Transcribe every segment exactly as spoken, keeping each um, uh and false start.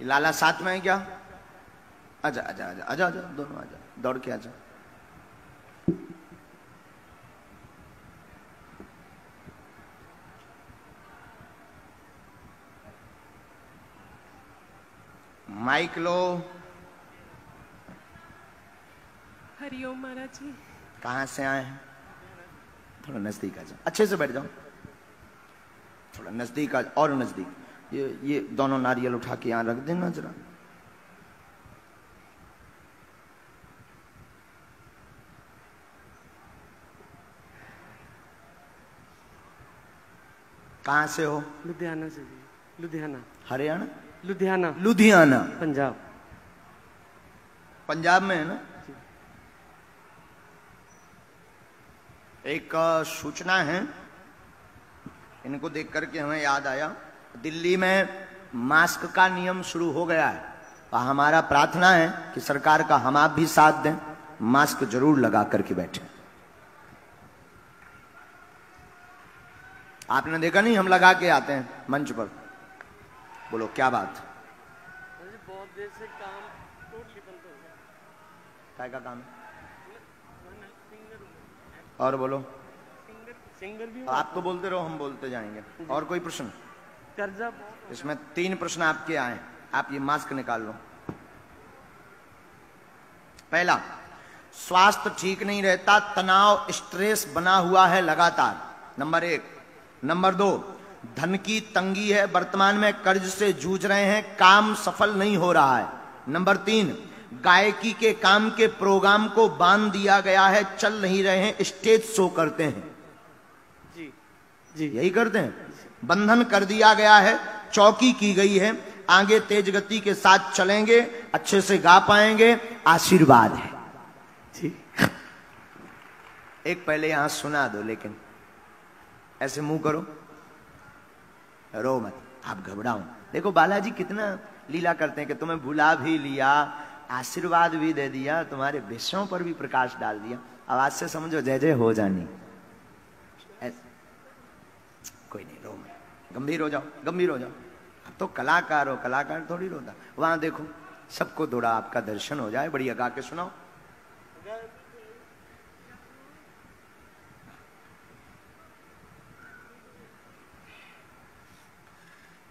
लाला साथ में है क्या? आजा आजा आजा आजा आजा दोनों आजा, दौड़ के आजा। माइक लो। हरिओम महाराज जी। कहाँ से आए हैं? थोड़ा नजदीक आ जाओ, अच्छे से बैठ जाओ, थोड़ा नजदीक आ, और नजदीक। ये ये दोनों नारियल उठा के यहाँ रख देना जरा। कहाँ से हो? लुधियाना से जी। लुधियाना? हरियाणा? लुधियाना। लुधियाना पंजाब। पंजाब में है ना। एक सूचना है, इनको देख करके हमें याद आया, दिल्ली में मास्क का नियम शुरू हो गया है। हमारा प्रार्थना है कि सरकार का हम आप भी साथ दें, मास्क जरूर लगा करके बैठे। आपने देखा नहीं, हम लगा के आते हैं मंच पर। बोलो क्या बात। बहुत देर से काम टोटली बंद हो गया। क्या का काम है? और बोलो। सिंगर, सिंगर भी आप तो बोलते रहो, हम बोलते जाएंगे। और कोई प्रश्न? कर्जा। इसमें तीन प्रश्न आपके आए, आप ये मास्क निकाल लो। पहला, स्वास्थ्य ठीक नहीं रहता, तनाव स्ट्रेस बना हुआ है लगातार, नंबर एक। नंबर दो, धन की तंगी है, वर्तमान में कर्ज से जूझ रहे हैं, काम सफल नहीं हो रहा है। नंबर तीन, गायकी के काम के प्रोग्राम को बांध दिया गया है, चल नहीं रहे हैं, स्टेज शो करते हैं। जी जी, यही करते हैं। बंधन कर दिया गया है, चौकी की गई है, आगे तेज गति के साथ चलेंगे, अच्छे से गा पाएंगे, आशीर्वाद है जी। एक पहले यहां सुना दो, लेकिन ऐसे मुंह करो, रो मत, आप घबराओ। देखो बालाजी कितना लीला करते हैं कि तुम्हें भुला भी लिया, आशीर्वाद भी दे दिया, तुम्हारे विषयों पर भी प्रकाश डाल दिया। आवाज से समझो जय जय हो जानी। कोई नहीं, रो में गंभीर हो जाओ, गंभीर हो जाओ। अब तो कलाकार हो, कलाकार थोड़ी रोता। वहां देखो, सबको थोड़ा आपका दर्शन हो जाए। बढ़िया गा के सुनाओ।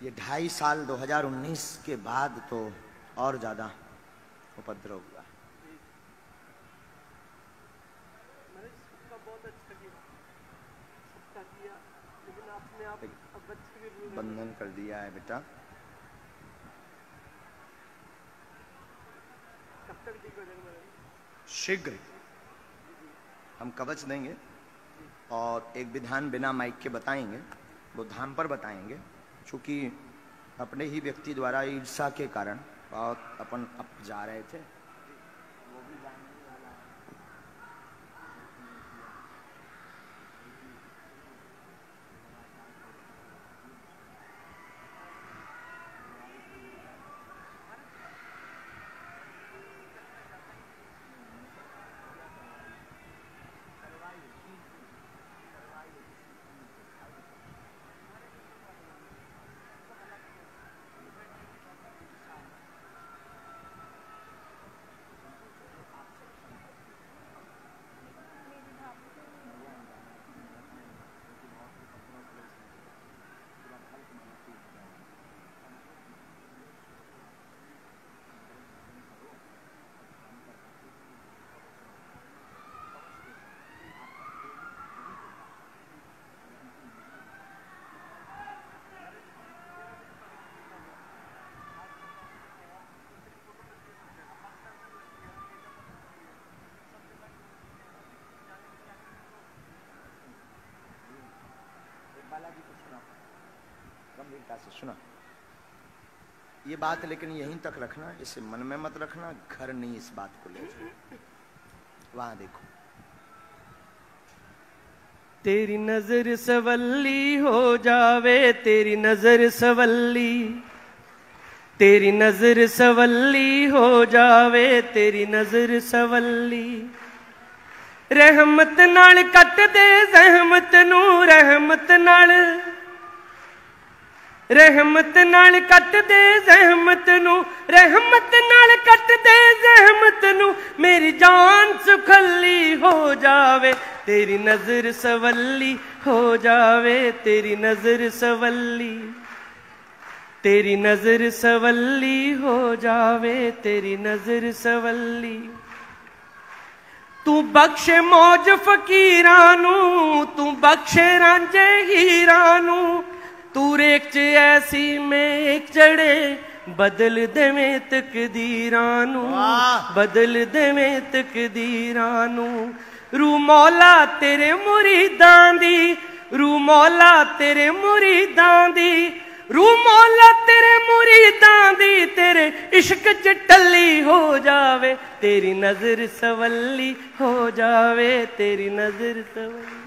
ये ढाई साल दो हज़ार उन्नीस के बाद तो और ज्यादा उपद्रव हुआ। बंधन कर दिया है बेटा। शीघ्र हम कवच देंगे और एक विधान बिना माइक के बताएंगे, वो धाम पर बताएंगे। चूंकि अपने ही व्यक्ति द्वारा ईर्षा के कारण बहुत अपन अप जा रहे थे। सुना ये बात, लेकिन यहीं तक रखना, इसे मन में मत रखना, घर नहीं इस बात को ले जाओ। वहां देखो, तेरी नजर सवल्ली हो जावे, तेरी नजर सवल्ली, तेरी नजर सवल्ली हो जावे, तेरी नजर सवल्ली। रहमत नाल कट दे जहमत नू, रहमत नाल रहमत नाल कट दे जहमत नू, रहमत नाल कट दे जहमत नू, मेरी जान सुखली हो जावे तेरी नजर सवली हो जावे, तेरी नजर सवली, तेरी नजर सवली हो जावे, तेरी नजर सवली। तू बख्शे मौज फकीरां नू, तू बख्शे रांझे हीरां नू, तू रेख च ऐसी में एक जड़े बदल देवें तकदीरां नू, बदल देवें तकदीरां नू। रू मौला तेरे मुरीदां दी, रू मौला तेरे मुरीदां दी, रू मौला तेरे मुरीदां दी, तेरे इश्क च टल्ली हो जावे तेरी नजर सवली हो जावे, तेरी नजर सवली,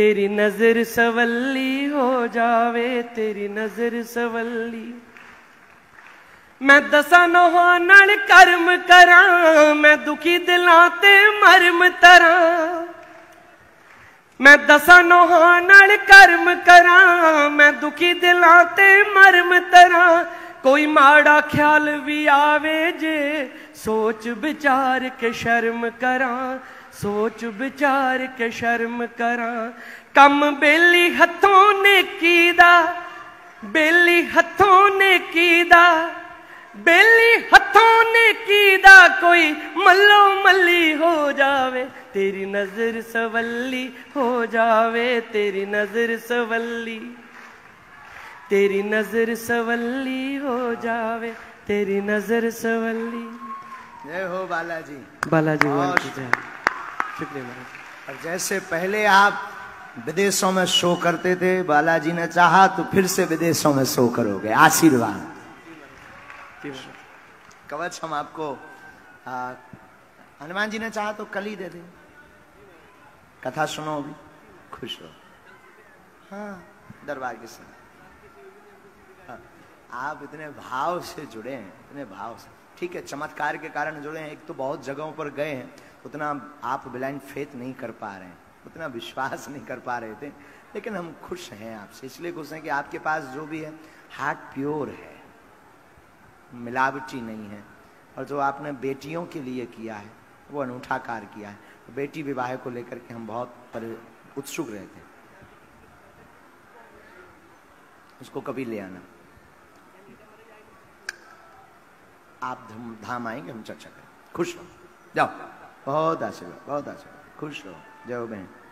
तेरी नजर सवली हो जावे, तेरी नजर सवली। मैं दसा नोहा नाल कर्म करा, मैं दुखी दिलां ते मरम तरा, मैं दसा नोहा नाल कर्म करा, मैं दुखी दिलां ते मरम तरा, कोई माड़ा ख्याल भी आवे जे सोच विचार के शर्म करा, सोच विचार के शर्म करा। कम बेली हथों ने कीदा, बेली हथों ने कीदा, बेली हथों ने कीदा, कोई मल्लो मल्ली हो जावे तेरी नजर सवली हो जावे, तेरी नजर सवली, तेरी नजर सवली हो जावे, तेरी नजर सवली। जय हो बालाजी, बालाजी की जय। और जैसे पहले आप विदेशों में शो करते थे, बालाजी ने चाहा तो फिर से विदेशों में शो करोगे। आशीर्वाद कवच हम आपको हनुमान जी ने चाहा तो कल ही दे दे। कथा सुनो भी, खुश हो। हाँ, दरबार के साथ आप इतने भाव से जुड़े हैं, इतने भाव से, ठीक है चमत्कार के कारण जुड़े हैं। एक तो बहुत जगहों पर गए हैं, उतना आप ब्लाइंड फेथ नहीं कर पा रहे हैं, उतना विश्वास नहीं कर पा रहे थे, लेकिन हम खुश हैं आपसे, इसलिए खुश हैं कि आपके पास जो भी है हार्ट प्योर है, मिलावटी नहीं है। और जो आपने बेटियों के लिए किया है वो अनूठा कार्य किया है। बेटी विवाह को लेकर के हम बहुत उत्सुक रहते हैं, उसको कभी ले आना। आप धाम आएंगे, हम चर्चा करें। खुश रहो, जाओ, बहुत आशीर्वाद, बहुत आशीर्वाद, खुश रहो, जय हो बहन।